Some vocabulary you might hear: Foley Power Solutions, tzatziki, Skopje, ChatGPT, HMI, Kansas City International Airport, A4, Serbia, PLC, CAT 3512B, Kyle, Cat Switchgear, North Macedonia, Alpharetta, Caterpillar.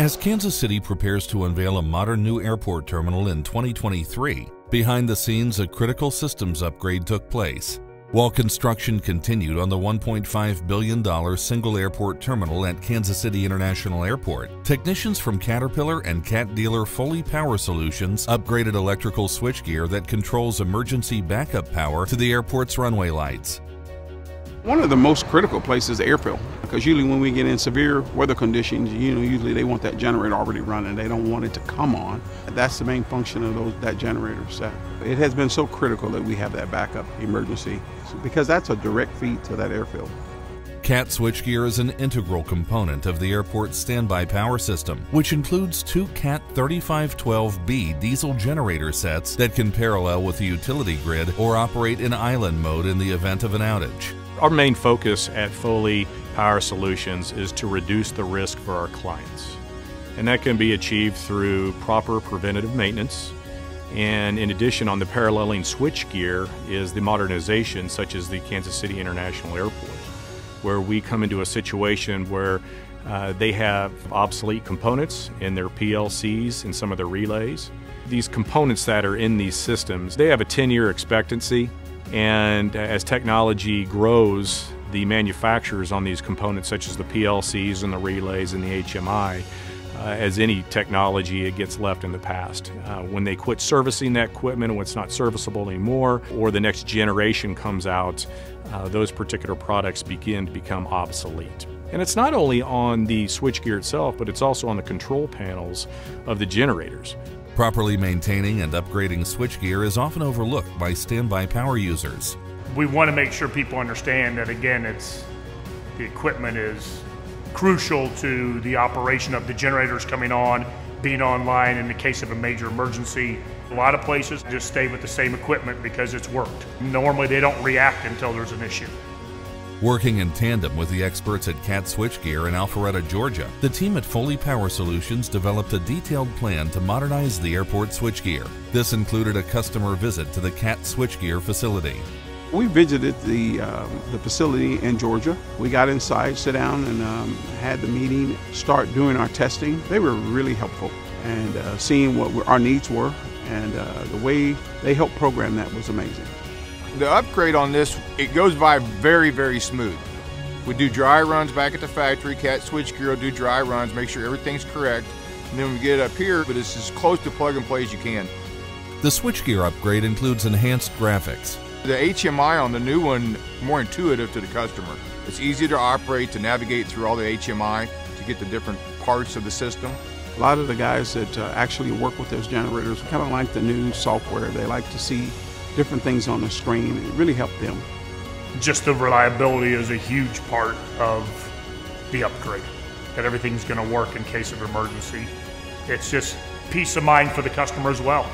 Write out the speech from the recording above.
As Kansas City prepares to unveil a modern new airport terminal in 2023, behind the scenes a critical systems upgrade took place, while construction continued on the $1.5 billion single airport terminal at Kansas City International Airport. Technicians from Caterpillar and Cat dealer Foley Power Solutions upgraded electrical switchgear that controls emergency backup power to the airport's runway lights. One of the most critical places is the airfield, because usually when we get in severe weather conditions, usually they want that generator already running. They don't want it to come on. That's the main function of that generator set. It has been so critical that we have that backup emergency, because that's a direct feed to that airfield. Cat Switchgear is an integral component of the airport's standby power system, which includes two CAT 3512B diesel generator sets that can parallel with the utility grid or operate in island mode in the event of an outage. Our main focus at Foley Power Solutions is to reduce the risk for our clients, and that can be achieved through proper preventative maintenance. And in addition, on the paralleling switchgear is the modernization, such as the Kansas City International Airport, where we come into a situation where they have obsolete components in their PLCs and some of their relays. These components that are in these systems, they have a 10-year expectancy, and as technology grows, the manufacturers on these components, such as the PLCs and the relays and the HMI, as any technology, it gets left in the past. When they quit servicing that equipment, when it's not serviceable anymore, or the next generation comes out, those particular products begin to become obsolete. And it's not only on the switchgear itself, but it's also on the control panels of the generators. Properly maintaining and upgrading switchgear is often overlooked by standby power users. We want to make sure people understand that, again, the equipment is crucial to the operation of the generators coming on, being online in the case of a major emergency. A lot of places just stay with the same equipment because it's worked. Normally they don't react until there's an issue. Working in tandem with the experts at Cat Switchgear in Alpharetta, Georgia, the team at Foley Power Solutions developed a detailed plan to modernize the airport switchgear. This included a customer visit to the Cat Switchgear facility. We visited the facility in Georgia. We got inside, sit down, and had the meeting, start doing our testing. They were really helpful, and seeing what our needs were, and the way they helped program that was amazing. The upgrade on this, it goes by very, very smooth. We do dry runs back at the factory. Cat Switchgear will do dry runs, make sure everything's correct, and then we get up here, but it's as close to plug and play as you can. The switchgear upgrade includes enhanced graphics. The HMI on the new one, more intuitive to the customer. It's easier to operate, to navigate through all the HMI, to get the different parts of the system. A lot of the guys that actually work with those generators kind of like the new software. They like to see different things on the screen. It really helped them. Just the reliability is a huge part of the upgrade, that everything's going to work in case of emergency. It's just peace of mind for the customer as well.